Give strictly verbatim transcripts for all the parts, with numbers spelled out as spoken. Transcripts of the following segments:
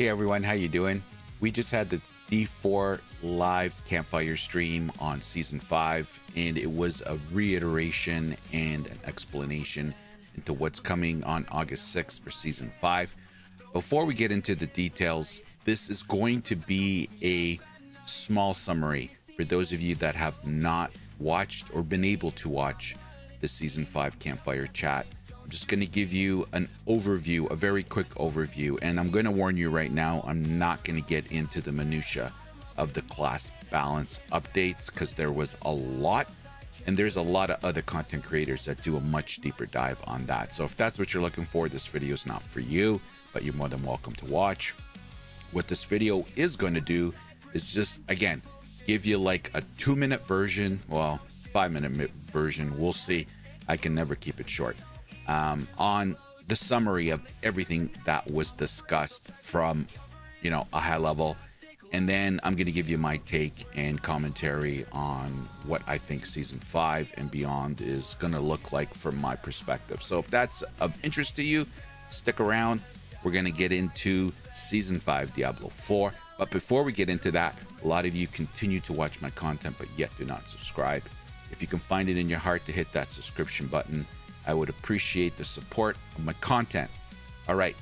Hey everyone, how you doing? We just had the D four live campfire stream on season five, and it was a reiteration and an explanation into what's coming on August sixth for season five. Before we get into the details, this is going to be a small summary for those of you that have not watched or been able to watch the season five campfire chat. I'm just going to give you an overview, a very quick overview, and I'm going to warn you right now, I'm not going to get into the minutia of the class balance updates because there was a lot, and there's a lot of other content creators that do a much deeper dive on that. So if that's what you're looking for, this video is not for you, but you're more than welcome to watch. What this video is going to do is just, again, give you like a two minute version, well, five minute version, we'll see. I can never keep it short. Um, on the summary of everything that was discussed from, you know, a high level. And then I'm going to give you my take and commentary on what I think season five and beyond is going to look like from my perspective. So if that's of interest to you, stick around. We're going to get into season five, Diablo four. But before we get into that, a lot of you continue to watch my content, but yet do not subscribe. If you can find it in your heart to hit that subscription button, I would appreciate the support of my content. All right,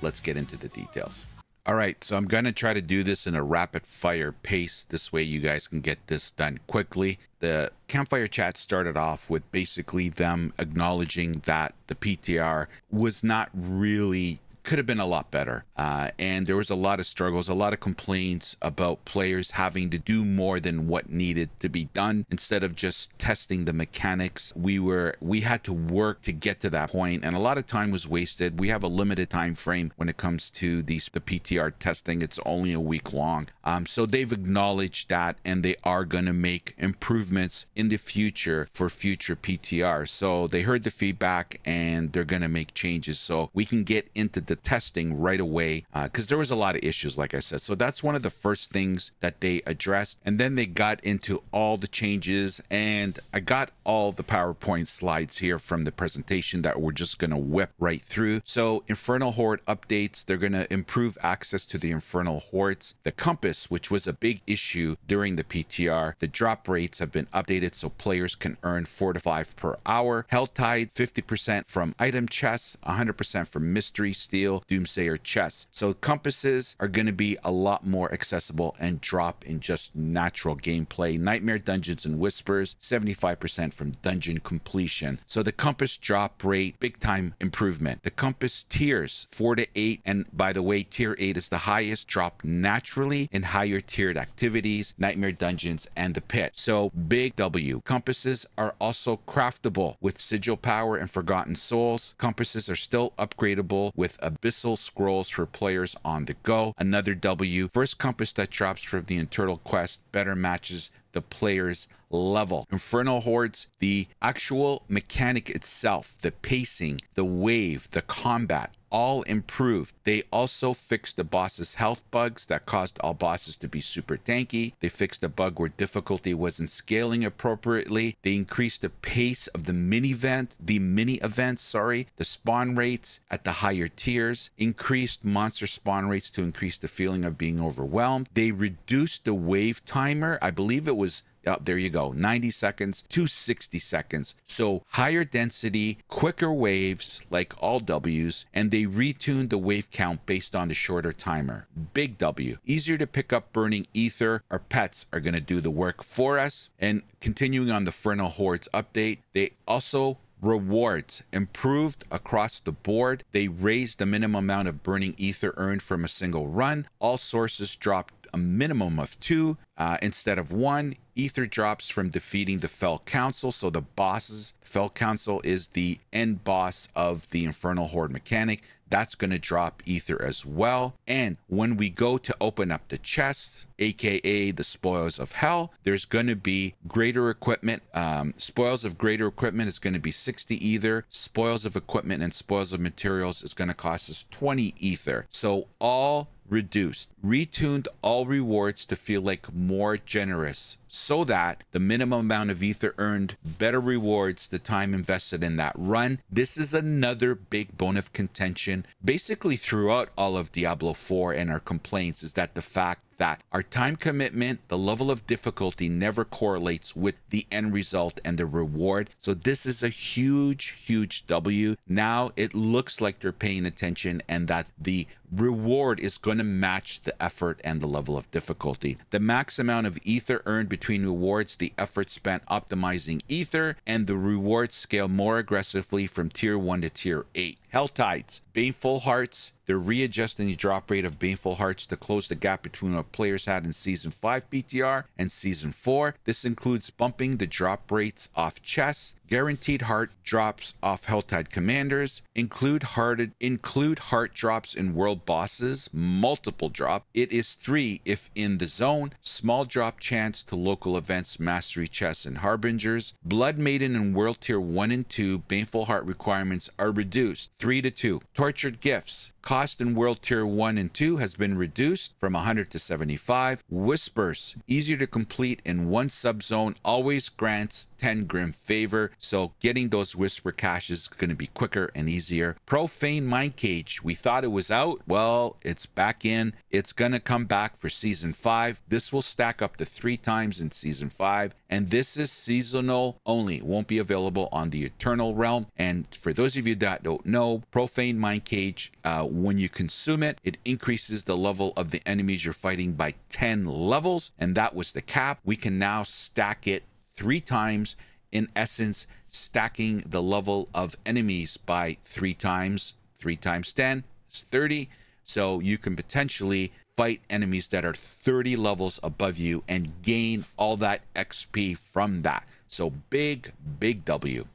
let's get into the details. All right, so I'm gonna try to do this in a rapid fire pace. This way you guys can get this done quickly. The campfire chat started off with basically them acknowledging that the P T R was not really, could have been a lot better. Uh, and there was a lot of struggles, a lot of complaints about players having to do more than what needed to be done. Instead of just testing the mechanics, we were we had to work to get to that point, and a lot of time was wasted. We have a limited time frame when it comes to these the P T R testing. It's only a week long. Um, so they've acknowledged that, and they are going to make improvements in the future for future P T Rs. So they heard the feedback, and they're going to make changes. So we can get into the testing right away because uh, there was a lot of issues, like I said. So that's one of the first things that they addressed, and then they got into all the changes, and I got all the PowerPoint slides here from the presentation that we're just going to whip right through. So infernal horde updates, they're going to improve access to the infernal hordes. The compass, which was a big issue during the P T R, the drop rates have been updated so players can earn four to five per hour. Helltide, fifty percent from item chests, one hundred percent from mystery steal, Doomsayer chests. So compasses are going to be a lot more accessible and drop in just natural gameplay. Nightmare Dungeons and Whispers, seventy-five percent from dungeon completion. So the compass drop rate, big time improvement. The compass tiers, four to eight, and by the way, tier eight is the highest drop naturally in higher tiered activities, Nightmare Dungeons and the Pit. So big W. Compasses are also craftable with sigil power and forgotten souls. Compasses are still upgradable with a Abyssal scrolls for players on the go. Another W. First compass that drops from the eternal quest better matches the player's level. Infernal hordes, the actual mechanic itself, the pacing, the wave, the combat, all improved. They also fixed the boss's health bugs that caused all bosses to be super tanky. They fixed a bug where difficulty wasn't scaling appropriately. They increased the pace of the mini event, the mini events, sorry, the spawn rates at the higher tiers, increased monster spawn rates to increase the feeling of being overwhelmed. They reduced the wave timer. I believe it was Oh, there you go, ninety seconds to sixty seconds. So higher density, quicker waves, like all W's, and they retuned the wave count based on the shorter timer. Big W. Easier to pick up burning ether. Our pets are going to do the work for us. And continuing on the Infernal Hordes update, they also rewards improved across the board. They raised the minimum amount of burning ether earned from a single run. All sources dropped a minimum of two uh, instead of one. Ether drops from defeating the Fell Council. So the bosses, Fell Council is the end boss of the Infernal Horde mechanic. That's going to drop ether as well. And when we go to open up the chest, aka the spoils of hell, there's going to be greater equipment. Um, spoils of greater equipment is going to be sixty ether. Spoils of equipment and spoils of materials is going to cost us twenty ether. So all reduced. Retuned all rewards to feel like more generous so that the minimum amount of ether earned better rewards the time invested in that run. This is another big bone of contention basically throughout all of Diablo four, and our complaints is that the fact that our time commitment, the level of difficulty, never correlates with the end result and the reward. So this is a huge, huge W. Now it looks like they're paying attention and that the reward is going to match the effort and the level of difficulty. The max amount of ether earned between rewards, the effort spent optimizing ether, and the rewards scale more aggressively from tier one to tier eight. Helltides, baneful hearts. They're readjusting the drop rate of baneful hearts to close the gap between what players had in season five P T R and season four. This includes bumping the drop rates off chests, guaranteed heart drops off helltide commanders, include hearted include heart drops in world bosses, multiple drop. It is three if in the zone, small drop chance to local events, mastery chests, and harbingers. Blood maiden and world tier one and two baneful heart requirements are reduced three to two. Tortured gifts. Cost in world tier one and two has been reduced from one hundred to seventy-five. Whispers, easier to complete in one subzone, always grants ten grim favor. So getting those whisper caches is going to be quicker and easier. Profane mind cage, we thought it was out. Well, it's back in. It's going to come back for season five. This will stack up to three times in season five. And this is seasonal only. Won't be available on the eternal realm. And for those of you that don't know, profane mind cage, uh, when you consume it, it increases the level of the enemies you're fighting by ten levels, and that was the cap. We can now stack it three times, in essence, stacking the level of enemies by three times. Three times ten is thirty, so you can potentially fight enemies that are thirty levels above you and gain all that X P from that. So big, big W.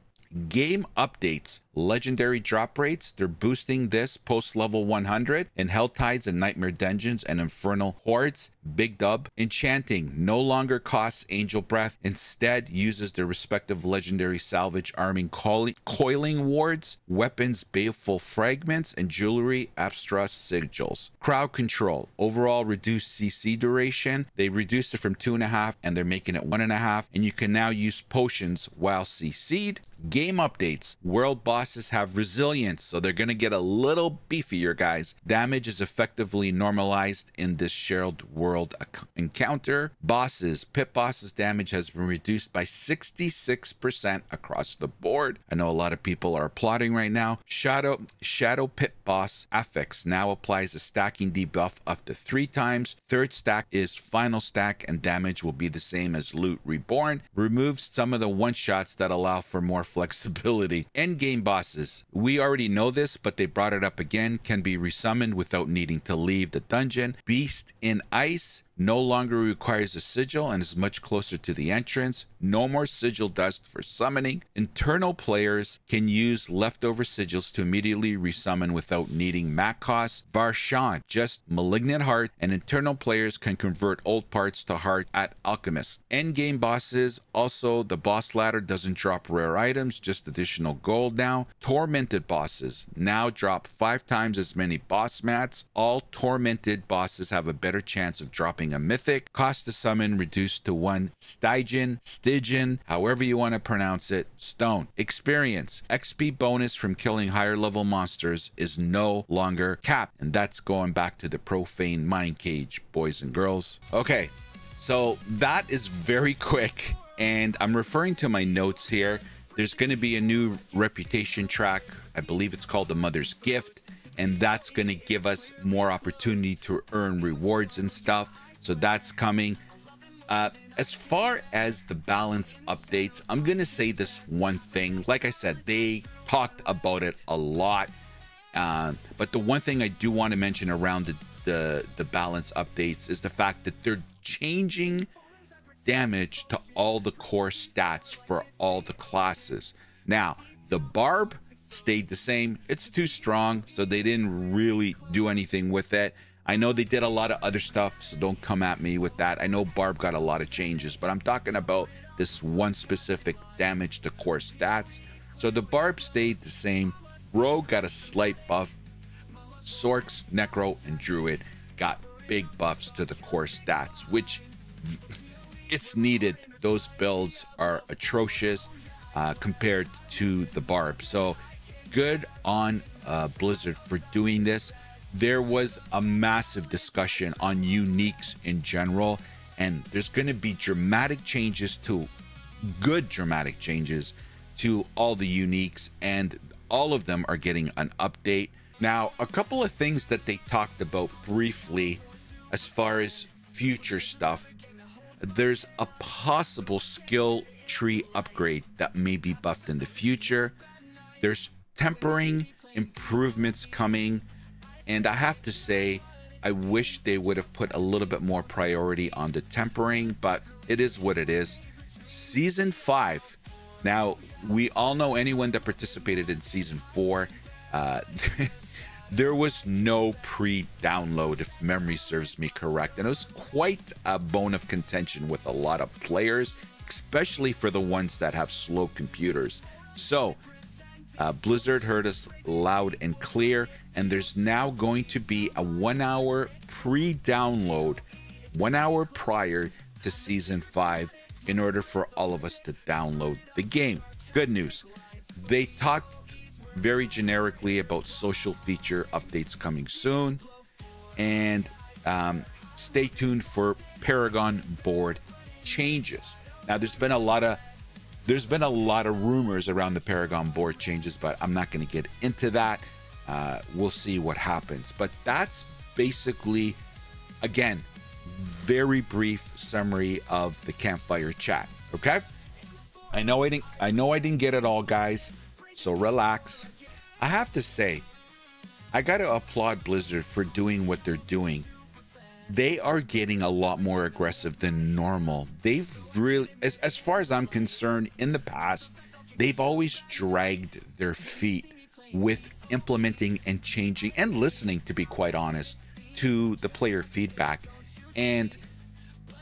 Game updates, legendary drop rates, they're boosting this post level one hundred in Helltides and Nightmare Dungeons and Infernal Hordes. Big dub. Enchanting no longer costs angel breath, instead uses their respective legendary salvage, arming coiling wards, weapons baleful fragments, and jewelry abstruse sigils. Crowd control, overall reduced C C duration, they reduced it from two and a half and they're making it one and a half, and you can now use potions while C C'd. Game updates, world bosses have resilience, so they're going to get a little beefier, guys. Damage is effectively normalized in this shared world encounter. Bosses, pit bosses damage has been reduced by sixty-six percent across the board. I know a lot of people are applauding right now. Shadow, shadow pit boss affix now applies a stacking debuff up to three times. Third stack is final stack, and damage will be the same as loot reborn. Removes some of the one-shots that allow for more flexibility. End game bosses, we already know this, but they brought it up again, can be resummoned without needing to leave the dungeon. Beast in ice no longer requires a sigil and is much closer to the entrance. No more sigil dust for summoning. Internal players can use leftover sigils to immediately resummon without needing mat costs. Varshan, just malignant heart, and internal players can convert old parts to heart at alchemist. Endgame bosses, also the boss ladder doesn't drop rare items, just additional gold now. Tormented bosses now drop five times as many boss mats. All tormented bosses have a better chance of dropping a mythic. Cost to summon reduced to one. Stygian, Stygian, however you want to pronounce it, stone. Experience, X P bonus from killing higher level monsters is no longer capped, and that's going back to the profane mind cage, boys and girls. Okay, so that is very quick, and I'm referring to my notes here. There's going to be a new reputation track, I believe it's called The Mother's Gift, and that's going to give us more opportunity to earn rewards and stuff. So that's coming. Uh, as far as the balance updates, I'm going to say this one thing. Like I said, they talked about it a lot. Um, but the one thing I do want to mention around the, the, the balance updates is the fact that they're changing damage to all the core stats for all the classes. Now, the Barb stayed the same. It's too strong, so they didn't really do anything with it. I know they did a lot of other stuff, so don't come at me with that. I know Barb got a lot of changes, but I'm talking about this one specific damage to core stats. So the Barb stayed the same. Rogue got a slight buff. Sorks, Necro, and Druid got big buffs to the core stats, which it's needed. Those builds are atrocious uh, compared to the Barb. So good on uh, Blizzard for doing this. There was a massive discussion on uniques in general, and there's going to be dramatic changes to good dramatic changes to all the uniques, and all of them are getting an update. Now, a couple of things that they talked about briefly as far as future stuff. There's a possible skill tree upgrade that may be buffed in the future. There's tempering improvements coming, and I have to say I wish they would have put a little bit more priority on the tempering, but it is what it is. Season five. Now, we all know anyone that participated in season four. Uh, there was no pre-download, if memory serves me correct. And it was quite a bone of contention with a lot of players, especially for the ones that have slow computers. So uh, Blizzard heard us loud and clear, and there's now going to be a one-hour pre-download, one hour prior to season five, in order for all of us to download the game. Good news. They talked very generically about social feature updates coming soon, and um, stay tuned for Paragon board changes. Now, there's been a lot of there's been a lot of rumors around the Paragon board changes, but I'm not going to get into that. Uh, we'll see what happens. But that's basically, again, very brief summary of the campfire chat. Okay, I know I didn't I know I didn't get it all, guys, so relax. I have to say, I gotta applaud Blizzard for doing what they're doing. They are getting a lot more aggressive than normal. They've really, as, as far as I'm concerned, in the past they've always dragged their feet with implementing and changing and listening, to be quite honest, to the player feedback. And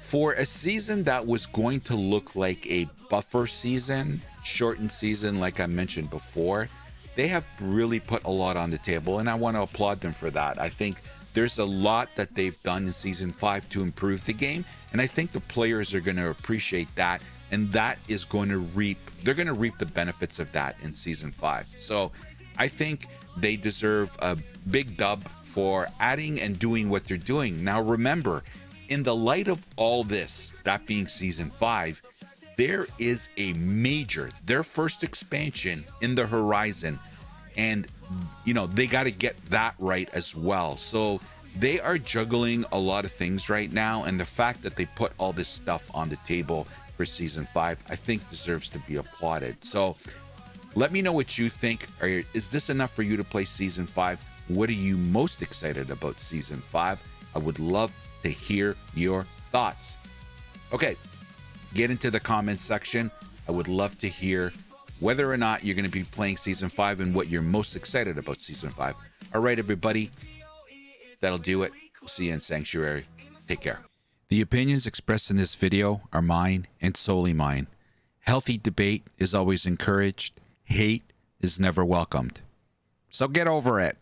for a season that was going to look like a buffer season, shortened season, like I mentioned before, they have really put a lot on the table, and I want to applaud them for that. I think there's a lot that they've done in season five to improve the game, and I think the players are going to appreciate that, and that is going to reap, they're going to reap the benefits of that in season five. So I think they deserve a big dub for adding and doing what they're doing. Now, remember, in the light of all this, that being season five, there is a major, their first expansion in the horizon, and you know, they got to get that right as well. So they are juggling a lot of things right now, and the fact that they put all this stuff on the table for season five, I think deserves to be applauded. So let me know what you think. Is this enough for you to play season five? What are you most excited about season five? I would love to hear your thoughts. Okay, get into the comments section. I would love to hear whether or not you're going to be playing season five and what you're most excited about season five. All right, everybody, that'll do it. We'll see you in Sanctuary. Take care. The opinions expressed in this video are mine and solely mine. Healthy debate is always encouraged. Hate is never welcomed. So get over it.